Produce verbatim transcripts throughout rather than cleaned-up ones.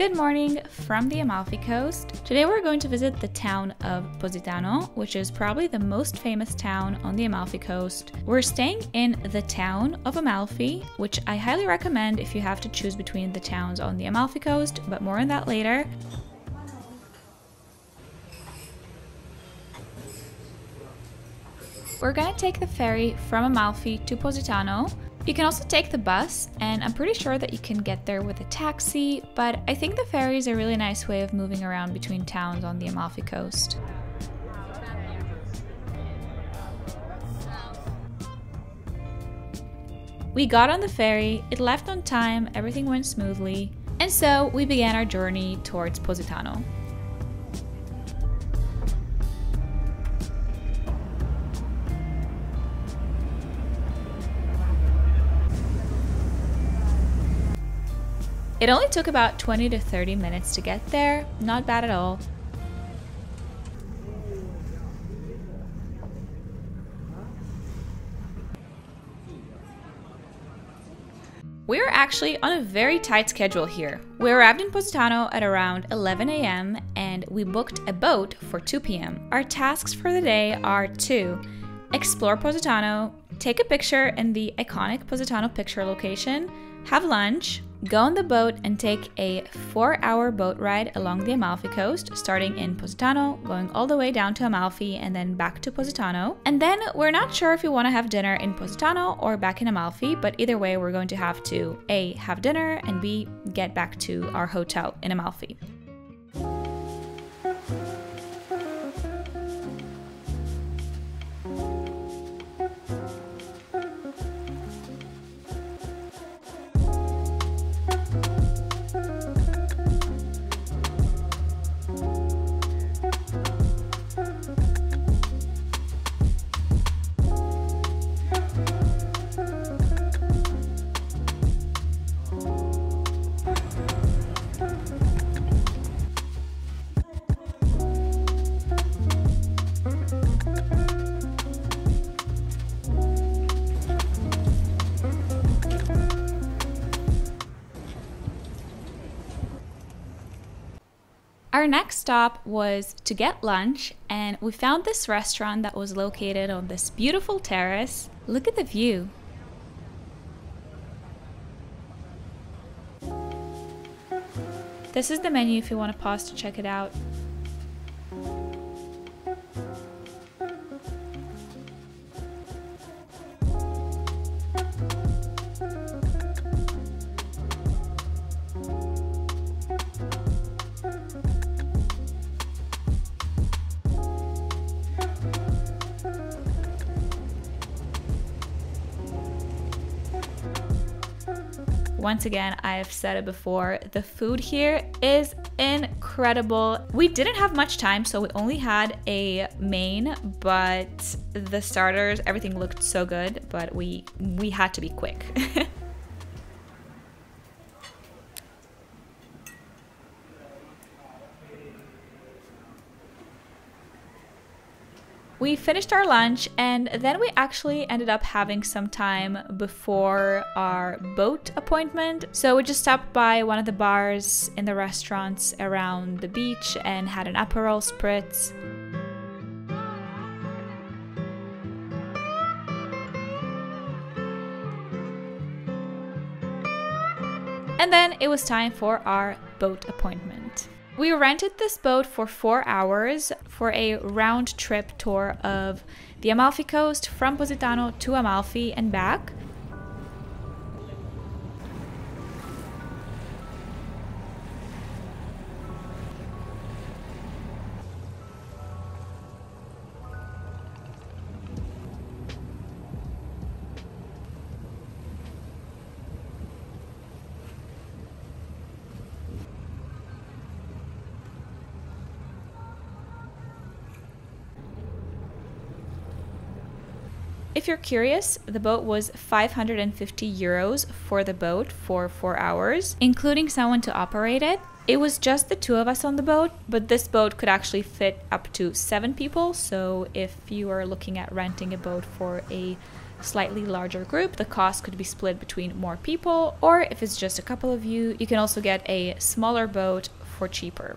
Good morning from the Amalfi Coast. Today we're going to visit the town of Positano, which is probably the most famous town on the Amalfi Coast. We're staying in the town of Amalfi, which I highly recommend if you have to choose between the towns on the Amalfi Coast, but more on that later. We're gonna take the ferry from Amalfi to Positano. You can also take the bus, and I'm pretty sure that you can get there with a taxi, but I think the ferry is a really nice way of moving around between towns on the Amalfi Coast. We got on the ferry, it left on time, everything went smoothly, and so we began our journey towards Positano. It only took about twenty to thirty minutes to get there, not bad at all. We were actually on a very tight schedule here. We arrived in Positano at around eleven A M and we booked a boat for two P M Our tasks for the day are to explore Positano, take a picture in the iconic Positano picture location, have lunch, go on the boat and take a four hour boat ride along the Amalfi Coast, starting in Positano, going all the way down to Amalfi and then back to Positano. And then we're not sure if we want to have dinner in Positano or back in Amalfi, but either way we're going to have to A, have dinner, and B, get back to our hotel in Amalfi. Our next stop was to get lunch, and we found this restaurant that was located on this beautiful terrace. Look at the view. This is the menu if you want to pause to check it out. Once again, I have said it before, the food here is incredible. We didn't have much time, so we only had a main, but the starters, everything looked so good, but we, we had to be quick. We finished our lunch and then we actually ended up having some time before our boat appointment. So we just stopped by one of the bars in the restaurants around the beach and had an Aperol Spritz. And then it was time for our boat appointment. We rented this boat for four hours for a round trip tour of the Amalfi Coast from Positano to Amalfi and back. If you're curious, the boat was five hundred fifty euros for the boat for four hours, including someone to operate it. It was just the two of us on the boat, but this boat could actually fit up to seven people. So if you are looking at renting a boat for a slightly larger group, the cost could be split between more people, or if it's just a couple of you, you can also get a smaller boat for cheaper.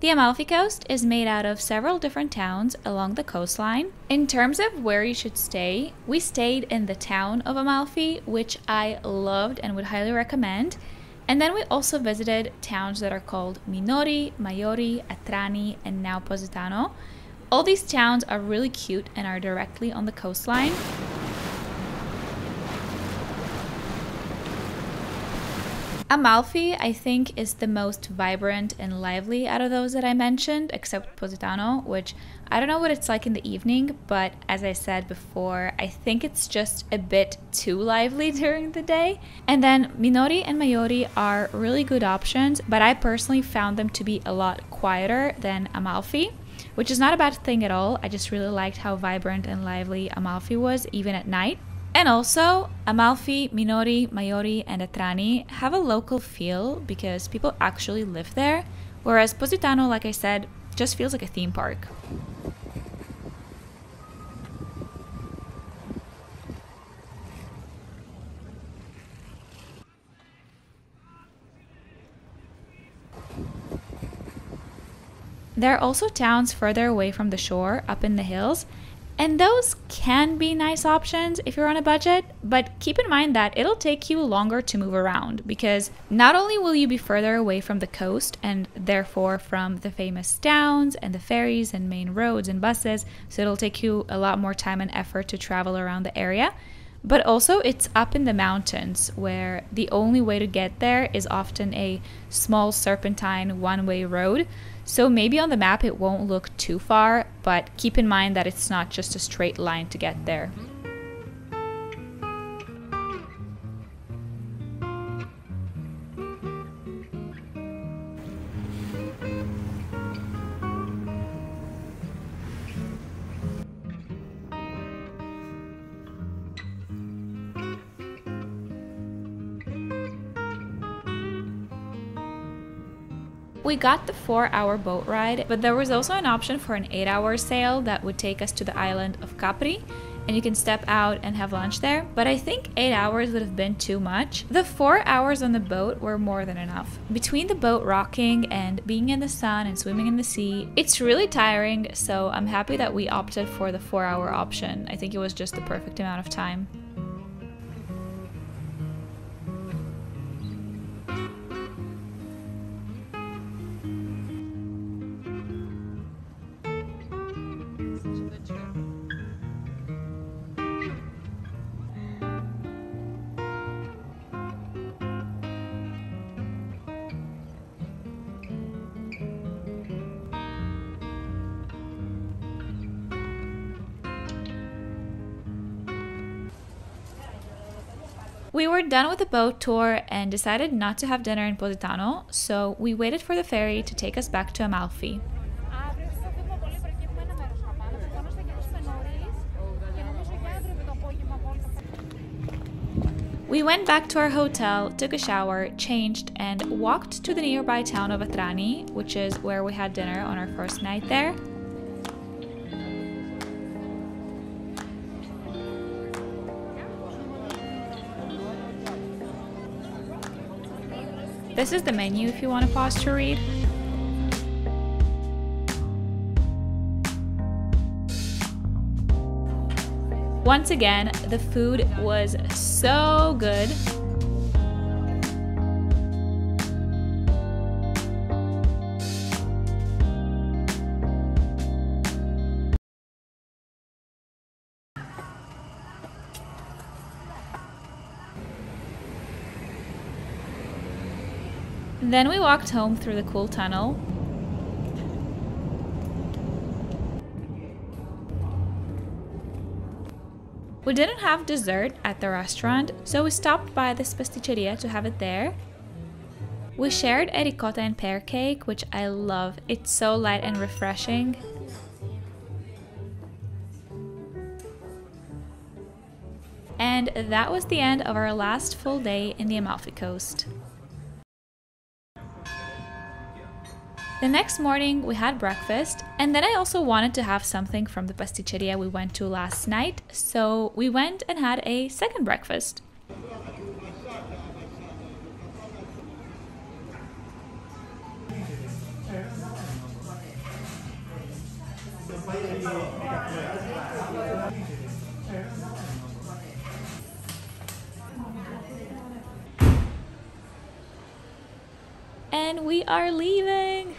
The Amalfi Coast is made out of several different towns along the coastline. In terms of where you should stay, we stayed in the town of Amalfi, which I loved and would highly recommend. And then we also visited towns that are called Minori, Maiori, Atrani, and now Positano. All these towns are really cute and are directly on the coastline. Amalfi, I think, is the most vibrant and lively out of those that I mentioned, except Positano, which I don't know what it's like in the evening, but as I said before, I think it's just a bit too lively during the day. And then Minori and Maiori are really good options, but I personally found them to be a lot quieter than Amalfi, which is not a bad thing at all. I just really liked how vibrant and lively Amalfi was, even at night. And also, Amalfi, Minori, Maiori, and Atrani have a local feel because people actually live there, whereas Positano, like I said, just feels like a theme park. There are also towns further away from the shore, up in the hills, and those can be nice options if you're on a budget, but keep in mind that it'll take you longer to move around because not only will you be further away from the coast and therefore from the famous towns and the ferries and main roads and buses, so it'll take you a lot more time and effort to travel around the area, but also it's up in the mountains where the only way to get there is often a small serpentine one-way road. So maybe on the map it won't look too far, but keep in mind that it's not just a straight line to get there. We got the four hour boat ride, but there was also an option for an eight hour sail that would take us to the island of Capri, and you can step out and have lunch there, but I think eight hours would have been too much. The four hours on the boat were more than enough. Between the boat rocking and being in the sun and swimming in the sea, it's really tiring, so I'm happy that we opted for the four hour option. I think it was just the perfect amount of time. We were done with the boat tour and decided not to have dinner in Positano, so we waited for the ferry to take us back to Amalfi. We went back to our hotel, took a shower, changed, and walked to the nearby town of Atrani, which is where we had dinner on our first night there. This is the menu if you want to pause to read. Once again, the food was so good. Then we walked home through the cool tunnel. We didn't have dessert at the restaurant, so we stopped by this pasticceria to have it there. We shared a ricotta and pear cake, which I love. It's so light and refreshing. And that was the end of our last full day in the Amalfi Coast. The next morning we had breakfast, and then I also wanted to have something from the pasticceria we went to last night, so we went and had a second breakfast. And we are leaving!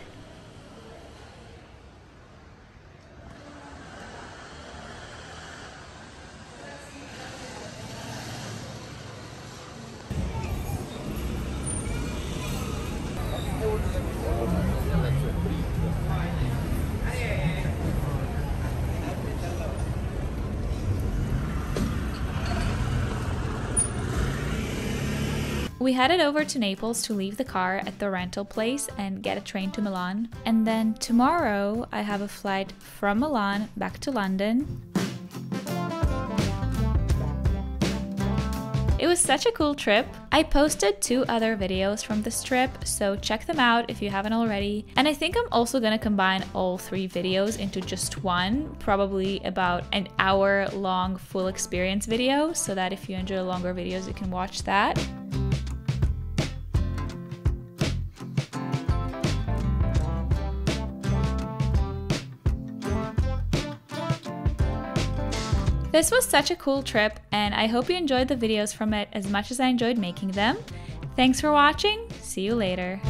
We headed over to Naples to leave the car at the rental place and get a train to Milan. And then tomorrow I have a flight from Milan back to London. It was such a cool trip. I posted two other videos from this trip, so check them out if you haven't already. And I think I'm also gonna combine all three videos into just one, probably about an hour long full experience video, so that if you enjoy longer videos, you can watch that. This was such a cool trip, and I hope you enjoyed the videos from it as much as I enjoyed making them. Thanks for watching, see you later!